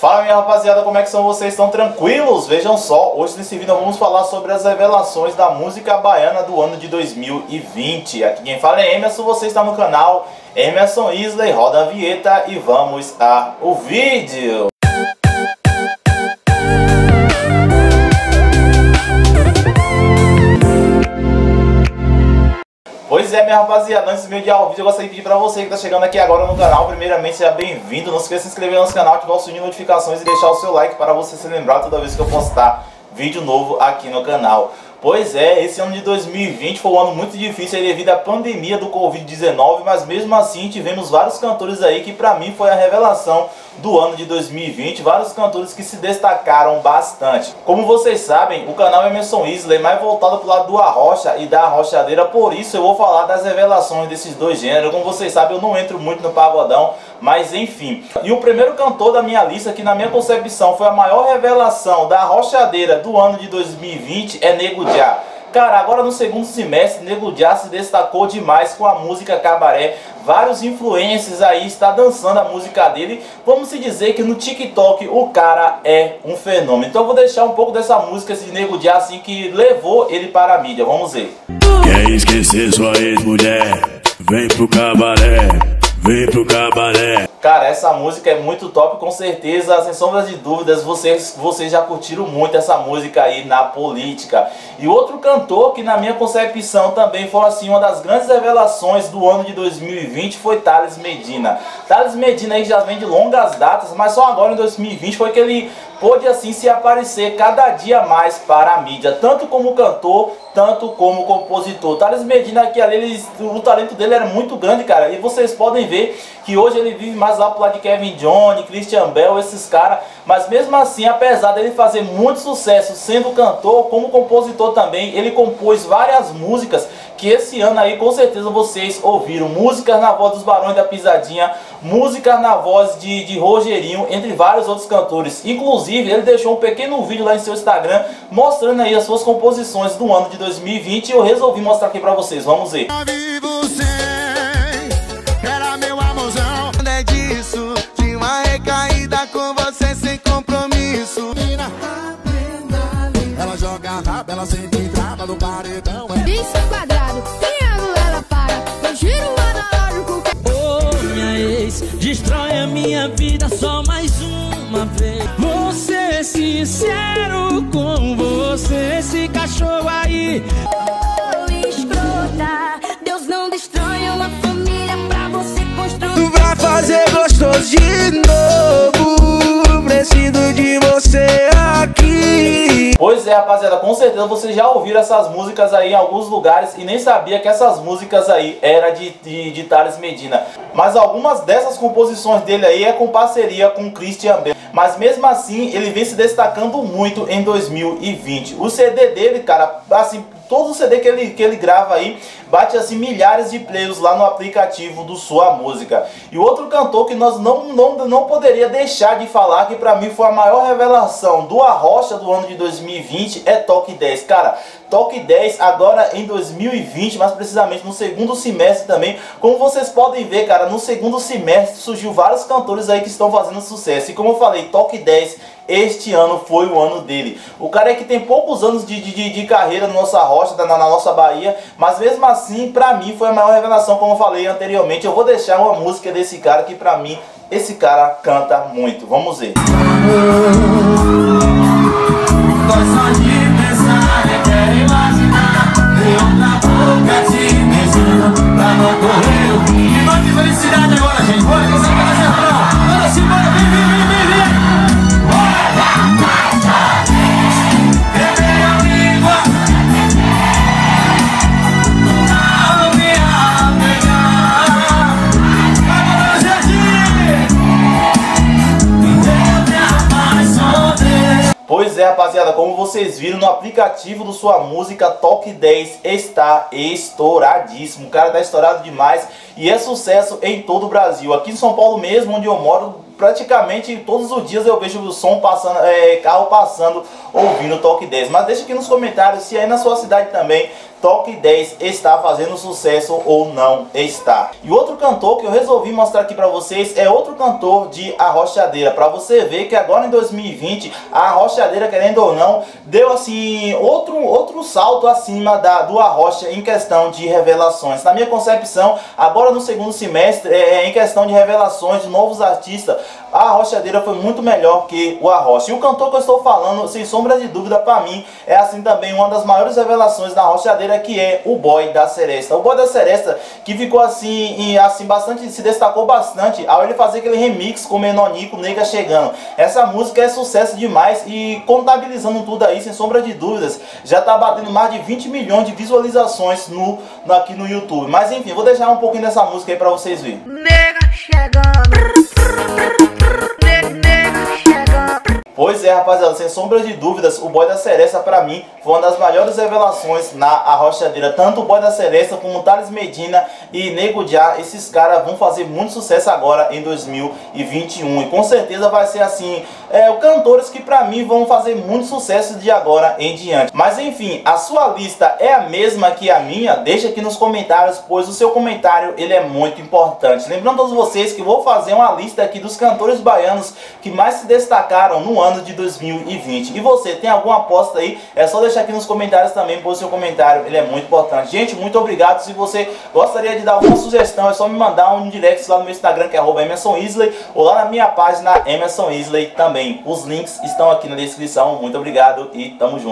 Fala minha rapaziada, como é que são vocês? Estão tranquilos? Vejam só, hoje nesse vídeo nós vamos falar sobre as revelações da música baiana do ano de 2020. Aqui quem fala é Emerson, você está no canal Emerson Isley, roda a vinheta e vamos ao vídeo. Pois é, minha rapaziada, antes de ir ao vídeo, eu gostaria de pedir pra você que tá chegando aqui agora no canal, primeiramente, seja bem-vindo. Não se esqueça de se inscrever no nosso canal, ativar o sininho de notificações e deixar o seu like para você se lembrar toda vez que eu postar vídeo novo aqui no canal. Pois é, esse ano de 2020 foi um ano muito difícil devido à pandemia do Covid-19, mas mesmo assim tivemos vários cantores aí que pra mim foi a revelação do ano de 2020, vários cantores que se destacaram bastante. Como vocês sabem, o canal Emerson Isley é mais voltado pro lado do Arrocha e da Arrochadeira, por isso eu vou falar das revelações desses dois gêneros. Como vocês sabem, eu não entro muito no pagodão, mas enfim. E o primeiro cantor da minha lista, que na minha concepção foi a maior revelação da Arrochadeira do ano de 2020, é Nego Diá. Cara, agora no segundo semestre, Nego Diá se destacou demais com a música Cabaré. Vários influencers aí estão dançando a música dele. Vamos se dizer que no TikTok o cara é um fenômeno. Então eu vou deixar um pouco dessa música de Nego Diá, assim, que levou ele para a mídia. Vamos ver. Quer esquecer sua ex-mulher? Vem pro cabaré, vem pro cabaré. Cara, essa música é muito top, com certeza, sem sombras de dúvidas, vocês já curtiram muito essa música aí na política. E outro cantor que na minha concepção também foi assim uma das grandes revelações do ano de 2020 foi Thales Medina. Thales Medina aí já vem de longas datas, mas só agora em 2020 foi que ele pôde assim se aparecer cada dia mais para a mídia, tanto como cantor, tanto como compositor. Thales Medina aqui ali, o talento dele era muito grande, cara, e vocês podem ver que hoje ele vive mais lá pro lado de Kevin Jonny, Christian Bell, esses caras. Mas mesmo assim, apesar dele fazer muito sucesso sendo cantor, como compositor também, ele compôs várias músicas que esse ano aí com certeza vocês ouviram. Músicas na voz dos Barões da Pisadinha, músicas na voz de Rogerinho, entre vários outros cantores. Inclusive, ele deixou um pequeno vídeo lá em seu Instagram mostrando aí as suas composições do ano de 2020 e eu resolvi mostrar aqui pra vocês. Vamos ver. Ela sempre entrava no paredão, é bicho quadrado, triângulo ela para, eu giro analógico. Oh, minha ex, destrói a minha vida só mais uma vez. Vou ser sincero com você, esse cachorro aí. Oh, escrota, Deus não destrói uma família pra você construir. Pra fazer gostoso de novo, preciso de você aqui. Pois é, rapaziada, com certeza vocês já ouviram essas músicas aí em alguns lugares e nem sabia que essas músicas aí eram de Thales Medina. Mas algumas dessas composições dele aí é com parceria com Christian Bell. Mas mesmo assim, ele vem se destacando muito em 2020. O CD dele, cara, assim, todo o CD que ele grava aí bate assim milhares de plays lá no aplicativo do Sua Música. E outro cantor que nós não poderia deixar de falar, que pra mim foi a maior revelação do Arrocha do ano de 2020, é Toque 10. Cara, Toque 10 agora em 2020, mas precisamente no segundo semestre também. Como vocês podem ver, cara, no segundo semestre surgiu vários cantores aí que estão fazendo sucesso. E como eu falei, Toque 10... este ano foi o ano dele. O cara é que tem poucos anos de carreira na nossa Arrocha, na nossa Bahia, mas mesmo assim, pra mim, foi a maior revelação, como eu falei anteriormente. Eu vou deixar uma música desse cara, que pra mim, esse cara canta muito. Vamos ver. Pois é, rapaziada, como vocês viram, no aplicativo do Sua Música, Toque 10 está estouradíssimo. O cara tá estourado demais e é sucesso em todo o Brasil. Aqui em São Paulo mesmo, onde eu moro, praticamente todos os dias eu vejo o som passando, carro passando, ouvindo Toque 10. Mas deixa aqui nos comentários se aí na sua cidade também Toque 10 está fazendo sucesso ou não está. E outro cantor que eu resolvi mostrar aqui pra vocês é outro cantor de Arrochadeira, pra você ver que agora em 2020 a Arrochadeira, querendo ou não, deu assim outro salto acima do Arrocha em questão de revelações. Na minha concepção, agora no segundo semestre, em questão de revelações de novos artistas, a Arrochadeira foi muito melhor que o Arrocha. E o cantor que eu estou falando, sem sombra de dúvida, pra mim é assim também uma das maiores revelações da Arrochadeira, que é o Boy da Seresta. O Boy da Seresta, que ficou assim bastante, se destacou bastante ao ele fazer aquele remix com o Menonico, Nega Chegando. Essa música é sucesso demais e, contabilizando tudo aí, sem sombra de dúvidas, já tá batendo mais de 20 milhões de visualizações aqui no YouTube. Mas enfim, vou deixar um pouquinho dessa música aí pra vocês verem. Nega Chegando. Pois é, rapaziada, sem sombra de dúvidas, o Boy da Seresta, pra mim, foi uma das maiores revelações na Arrochadeira. Tanto o Boy da Seresta como o Thales Medina e Nego Diá, esses caras vão fazer muito sucesso agora em 2021. E com certeza vai ser assim, cantores que pra mim vão fazer muito sucesso de agora em diante. Mas enfim, a sua lista é a mesma que a minha? Deixa aqui nos comentários, pois o seu comentário, ele é muito importante. Lembrando a todos vocês que eu vou fazer uma lista aqui dos cantores baianos que mais se destacaram no ano de 2020. E você, tem alguma aposta aí? É só deixar aqui nos comentários também, pois o seu comentário, ele é muito importante. Gente, muito obrigado. Se você gostaria de dar alguma sugestão, é só me mandar um direct lá no meu Instagram, que é @emersonisley, ou lá na minha página Emerson Isley também. Os links estão aqui na descrição. Muito obrigado e tamo junto.